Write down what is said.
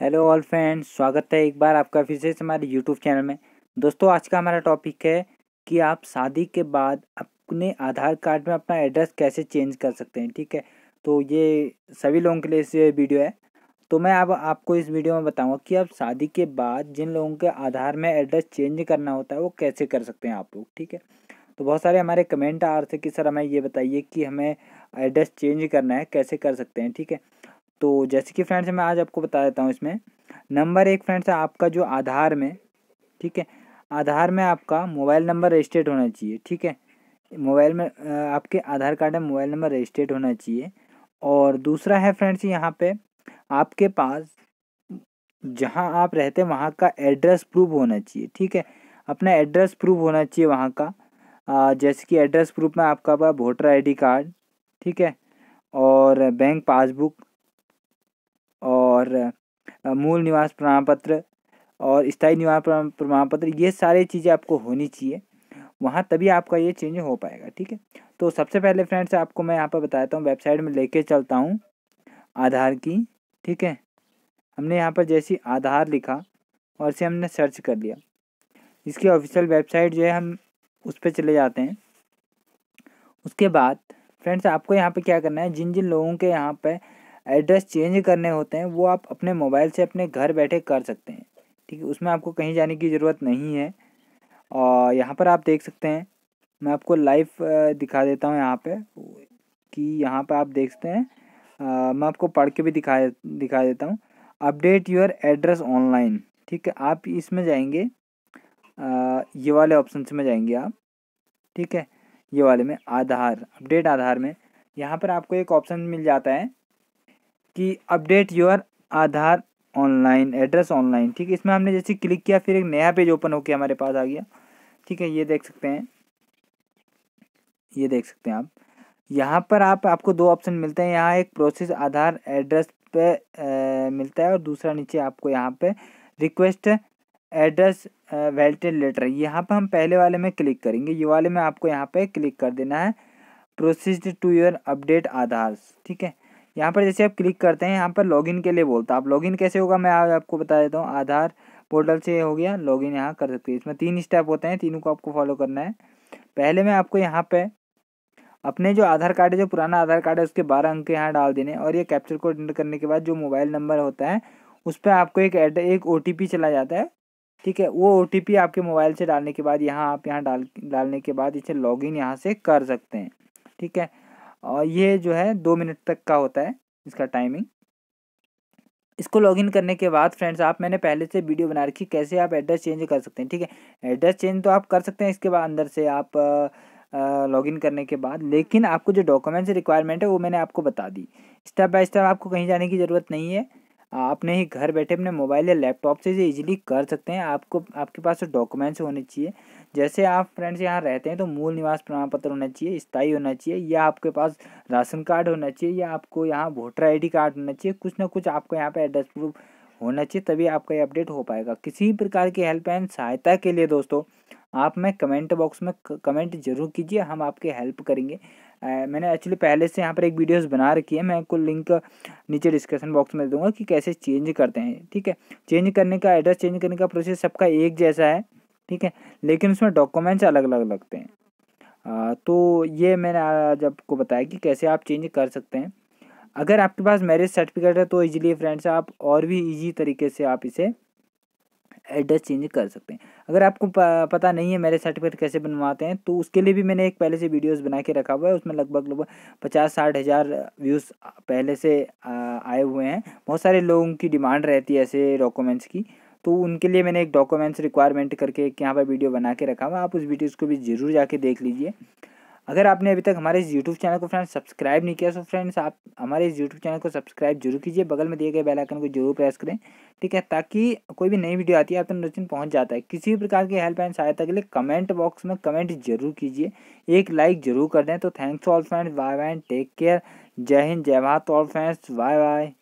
Hello all friends, स्वागत है एक बार आपका फिर से हमारे यूट्यूब चैनल में। दोस्तों, आज का हमारा टॉपिक है कि आप शादी के बाद अपने आधार कार्ड में अपना एड्रेस कैसे चेंज कर सकते हैं। ठीक है, तो ये सभी लोगों के लिए इस वीडियो है। तो मैं अब आपको इस वीडियो में बताऊंगा कि आप शादी के बाद जिन लोगों के आधार में एड्रेस चेंज करना होता है वो कैसे कर सकते हैं आप लोग। ठीक है, तो बहुत सारे हमारे कमेंट आ रहे थे कि सर हमें ये बताइए कि हमें एड्रेस चेंज करना है, कैसे कर सकते हैं। ठीक है, तो जैसे कि फ्रेंड्स मैं आज आपको बता देता हूँ। इसमें नंबर एक फ्रेंड्स है आपका जो आधार में, ठीक है, आधार में आपका मोबाइल नंबर रजिस्टर्ड होना चाहिए। ठीक है, मोबाइल में आपके आधार कार्ड में मोबाइल नंबर रजिस्टर्ड होना चाहिए। और दूसरा है फ्रेंड्स यहाँ पे आपके पास जहाँ आप रहते हैं वहाँ का एड्रेस प्रूफ होना चाहिए। ठीक है, अपना एड्रेस प्रूफ होना चाहिए वहाँ का। जैसे कि एड्रेस प्रूफ में आपका वोटर ID कार्ड, ठीक है, और बैंक पासबुक और मूल निवास प्रमाण पत्र और स्थायी निवास प्रमाण पत्र, ये सारी चीज़ें आपको होनी चाहिए वहाँ, तभी आपका ये चेंज हो पाएगा। ठीक है, तो सबसे पहले फ्रेंड्स आपको मैं यहाँ पर बताता हूँ, वेबसाइट में लेके चलता हूँ आधार की। ठीक है, हमने यहाँ पर जैसे आधार लिखा और इसे हमने सर्च कर लिया। इसकी ऑफिशियल वेबसाइट जो है हम उस पर चले जाते हैं। उसके बाद फ्रेंड्स आपको यहाँ पर क्या करना है, जिन जिन लोगों के यहाँ पर एड्रेस चेंज करने होते हैं वो आप अपने मोबाइल से अपने घर बैठे कर सकते हैं। ठीक है, उसमें आपको कहीं जाने की ज़रूरत नहीं है। और यहाँ पर आप देख सकते हैं, मैं आपको लाइव दिखा देता हूँ यहाँ पे कि यहाँ पर आप देख सकते हैं। मैं आपको पढ़ के भी दिखा देता हूँ। Update your address online. ठीक है, आप इसमें जाएंगे, ये वाले ऑप्शन से में जाएंगे आप। ठीक है, ये वाले में आधार अपडेट आधार में यहाँ पर आपको एक ऑप्शन मिल जाता है कि update your Aadhaar online address online. ठीक है, इसमें हमने जैसे क्लिक किया फिर एक नया पेज ओपन होके हमारे पास आ गया। ठीक है, ये देख सकते हैं, ये देख सकते हैं आप। यहाँ पर आपको दो ऑप्शन मिलते हैं। यहाँ एक प्रोसेस आधार एड्रेस पे मिलता है और दूसरा नीचे आपको यहाँ पे रिक्वेस्ट एड्रेस वेटेड लेटर। यहाँ पर हम पहले वाले में क्लिक करेंगे, ये वाले में आपको यहाँ पर क्लिक कर देना है, processed to your update Aadhaar. ठीक है, यहाँ पर जैसे आप क्लिक करते हैं यहाँ पर लॉगिन के लिए बोलता है। आप लॉगिन कैसे होगा मैं आज आपको बता देता हूँ। आधार पोर्टल से हो गया लॉगिन, यहाँ कर सकते हैं। इसमें 3 स्टेप होते हैं, तीनों को आपको फॉलो करना है। पहले में आपको यहाँ पे अपने जो आधार कार्ड है, जो पुराना आधार कार्ड है, उसके 12 अंक यहाँ डाल देने और ये कैप्चर कोड एंटर करने के बाद जो मोबाइल नंबर होता है उस पर आपको एक OTP चला जाता है। ठीक है, वो OTP आपके मोबाइल से डालने के बाद यहाँ आप यहाँ डालने के बाद इसे लॉगिन यहाँ से कर सकते हैं। ठीक है, और ये जो है 2 मिनट तक का होता है इसका टाइमिंग। इसको लॉगिन करने के बाद फ्रेंड्स आप, मैंने पहले से वीडियो बना रखी कैसे आप एड्रेस चेंज कर सकते हैं। ठीक है, एड्रेस चेंज तो आप कर सकते हैं इसके बाद अंदर से आप लॉगिन करने के बाद, लेकिन आपको जो डॉक्यूमेंट्स रिक्वायरमेंट है वो मैंने आपको बता दी। स्टेप बाय स्टेप आपको कहीं जाने की ज़रूरत नहीं है, आपने ही घर बैठे अपने मोबाइल या लैपटॉप से ये इजीली कर सकते हैं। आपको आपके पास डॉक्यूमेंट्स होने चाहिए, जैसे आप फ्रेंड्स यहाँ रहते हैं तो मूल निवास प्रमाण पत्र होना चाहिए, स्थायी होना चाहिए, या आपके पास राशन कार्ड होना चाहिए, या आपको यहाँ वोटर ID कार्ड होना चाहिए। कुछ ना कुछ आपको यहाँ पे एड्रेस प्रूफ होना चाहिए, तभी आपका ये अपडेट हो पाएगा। किसी प्रकार की हेल्प एंड सहायता के लिए दोस्तों आप मैं कमेंट बॉक्स में कमेंट जरूर कीजिए, हम आपके हेल्प करेंगे। मैंने एक्चुअली पहले से यहाँ पर एक वीडियोस बना रखी है, मैं आपको लिंक नीचे डिस्क्रिप्शन बॉक्स में दूंगा कि कैसे चेंज करते हैं। ठीक है, चेंज करने का, एड्रेस चेंज करने का प्रोसेस सबका एक जैसा है। ठीक है, लेकिन उसमें डॉक्यूमेंट्स अलग अलग लगते हैं। तो ये मैंने आज आपको बताया कि कैसे आप चेंज कर सकते हैं। अगर आपके पास मैरिज सर्टिफिकेट है तो इजीली फ्रेंड्स आप और भी ईजी तरीके से आप इसे एड्रेस चेंज कर सकते हैं। अगर आपको पता नहीं है मैरिज सर्टिफिकेट कैसे बनवाते हैं, तो उसके लिए भी मैंने एक पहले से वीडियोस बना के रखा हुआ है। उसमें लगभग 50-60 हज़ार व्यूज़ पहले से आए हुए हैं। बहुत सारे लोगों की डिमांड रहती है ऐसे डॉक्यूमेंट्स की, तो उनके लिए मैंने एक डॉक्यूमेंट्स रिक्वायरमेंट करके एक यहाँ पर वीडियो बना के रखा हुआ है। आप उस वीडियोज़ को भी ज़रूर जाके देख लीजिए। अगर आपने अभी तक हमारे इस यूट्यूब चैनल को फ्रेंड्स सब्सक्राइब नहीं किया तो फ्रेंड्स आप हमारे इस यूट्यूब चैनल को सब्सक्राइब जरूर कीजिए, बगल में दिए गए बेल आइकन को जरूर प्रेस करें। ठीक है, ताकि कोई भी नई वीडियो आती है आप तक नोटिफिकेशन पहुंच जाता है। किसी भी प्रकार की हेल्प एंड सहायता के लिए कमेंट बॉक्स में कमेंट जरूर कीजिए, एक लाइक जरूर कर दें। तो thanks all friends, bye bye, take care, जय हिंद, जय Bharat all friends, bye bye.